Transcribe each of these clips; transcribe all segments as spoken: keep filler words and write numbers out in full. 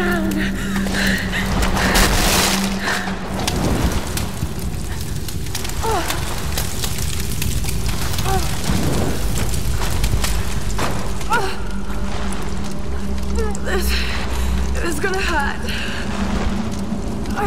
down. Oh. Oh. This, this is gonna hurt. Oh.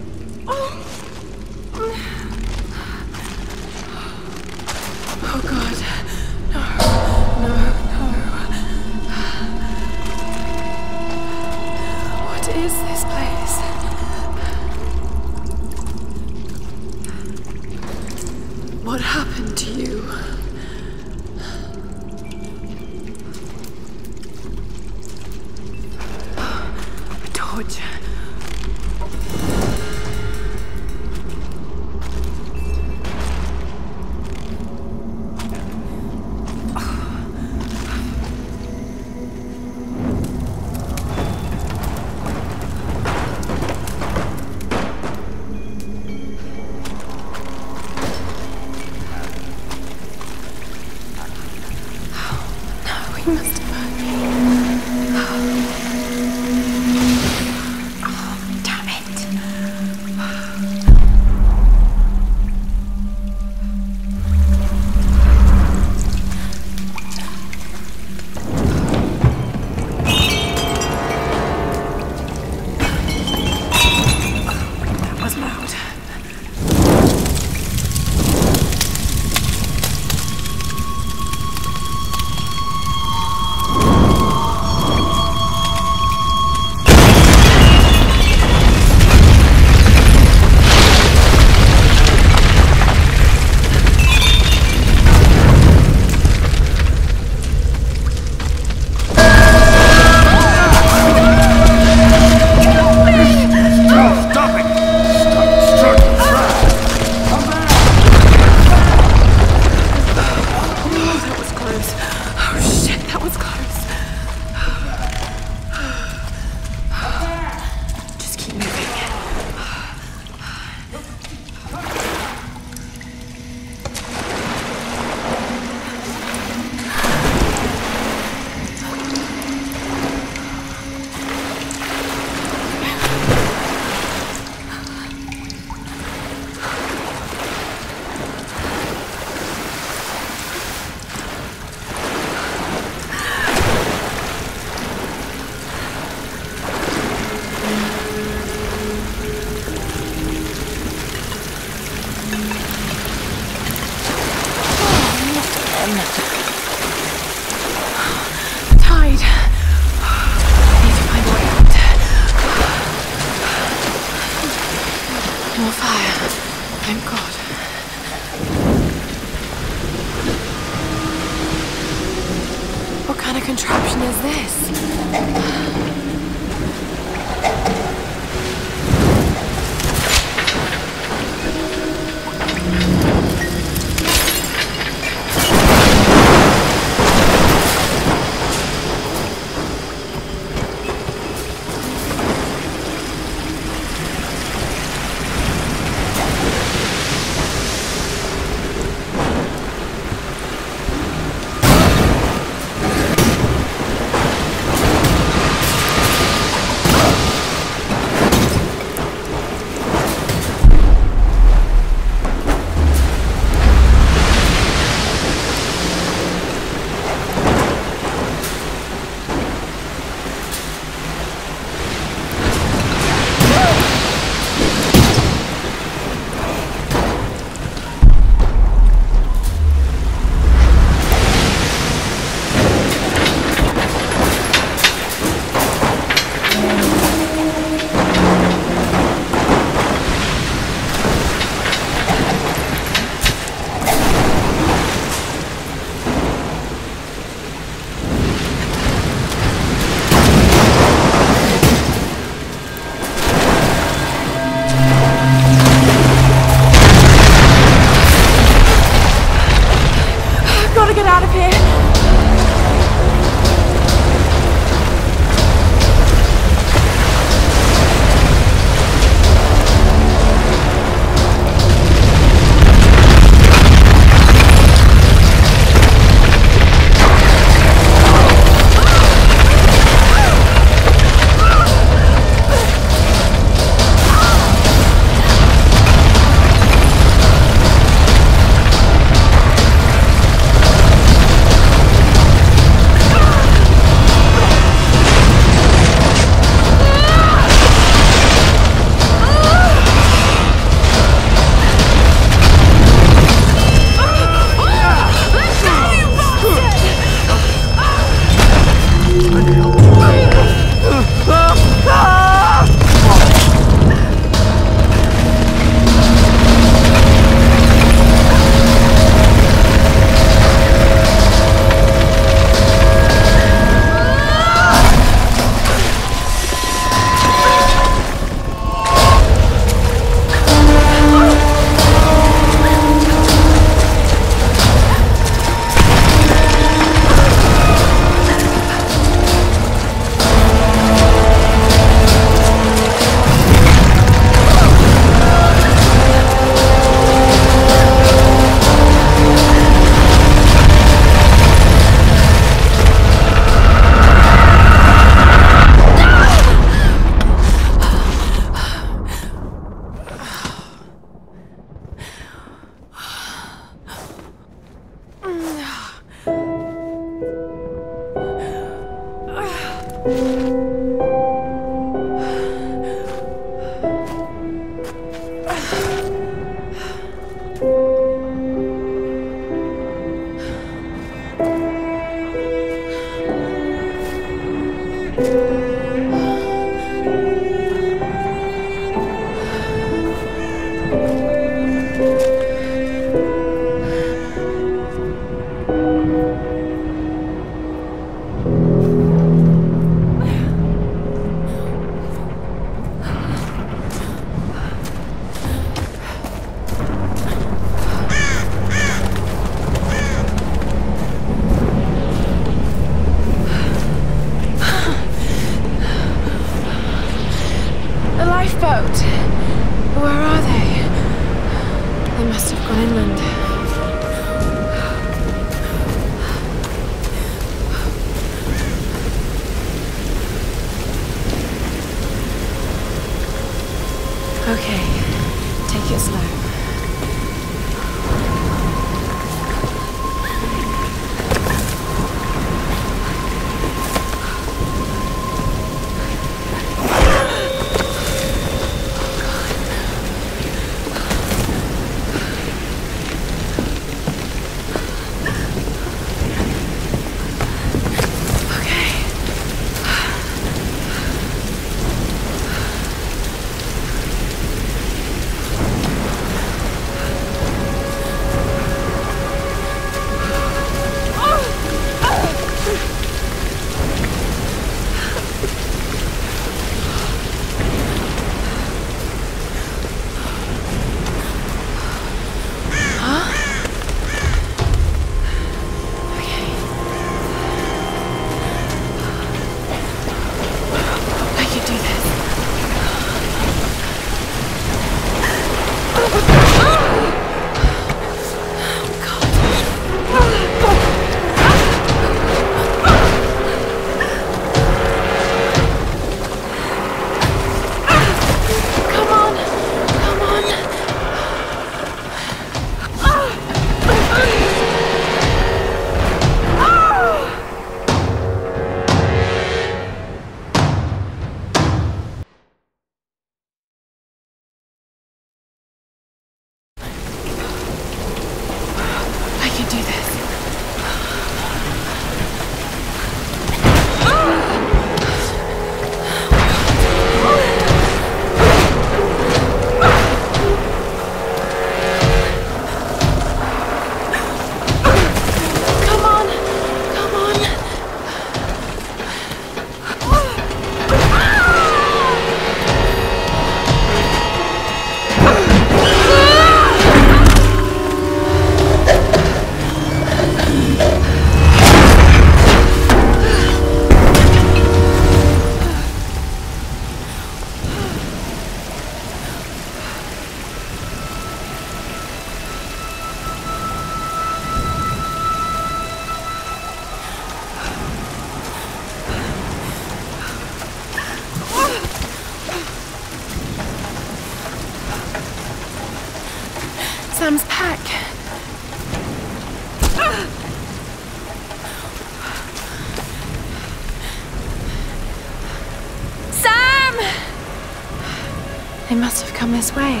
This way.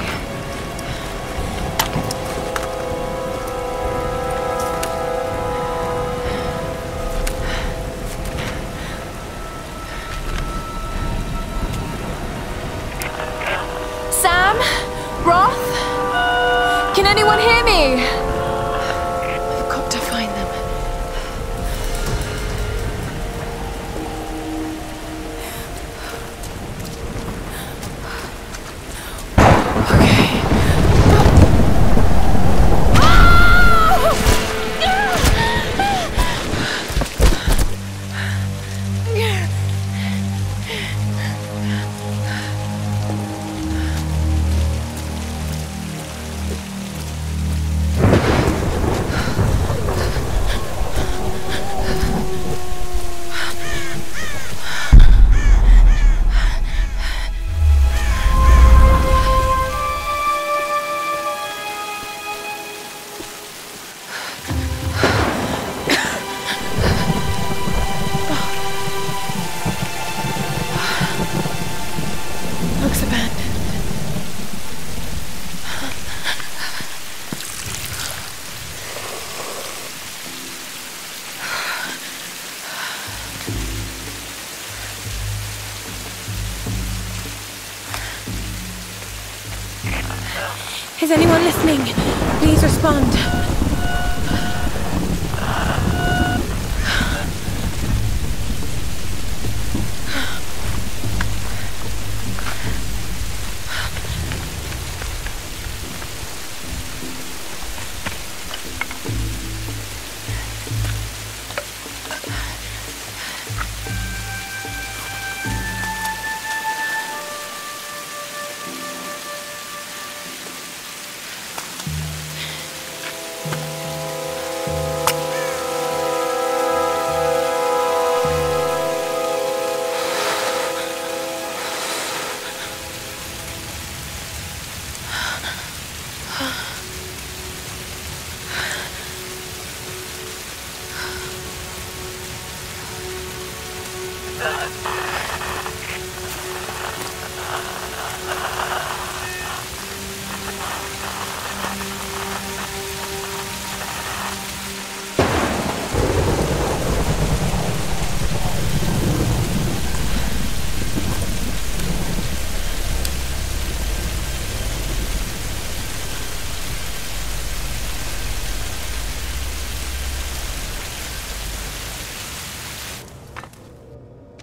Sam? Roth? Can anyone hear me? I've got to find them. Okay. Is anyone listening? Please respond.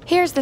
Here's the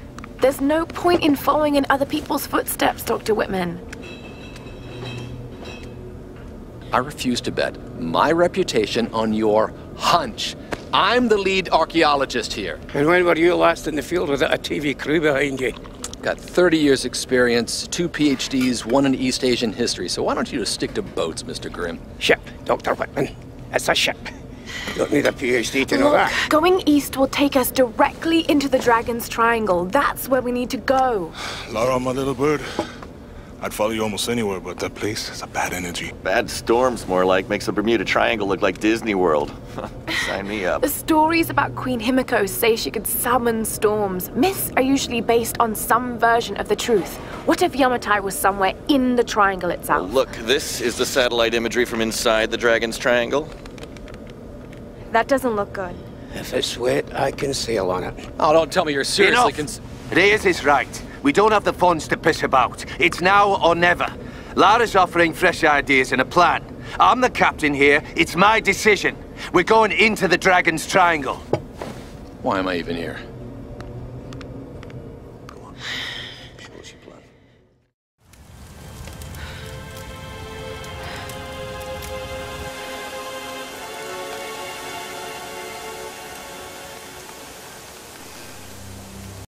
There's no point in following in other people's footsteps, Doctor Whitman. I refuse to bet my reputation on your hunch. I'm the lead archaeologist here. And when were you last in the field without a T V crew behind you? Got thirty years experience, two PhDs, one in East Asian history. So why don't you just stick to boats, Mister Grimm? Ship, Doctor Whitman. It's a ship. You don't need a PhD to know Look, that. Going east will take us directly into the Dragon's Triangle. That's where we need to go. Lara, my little bird, I'd follow you almost anywhere, but that place has a bad energy. Bad storms, more like, makes the Bermuda Triangle look like Disney World. Sign me up. The stories about Queen Himiko say she could summon storms. Myths are usually based on some version of the truth. What if Yamatai was somewhere in the triangle itself? Well, look, this is the satellite imagery from inside the Dragon's Triangle. That doesn't look good. If it's wet, I can sail on it. Oh, don't tell me you're seriously cons- Reyes is right. We don't have the funds to piss about. It's now or never. Lara's offering fresh ideas and a plan. I'm the captain here. It's my decision. We're going into the Dragon's Triangle. Why am I even here?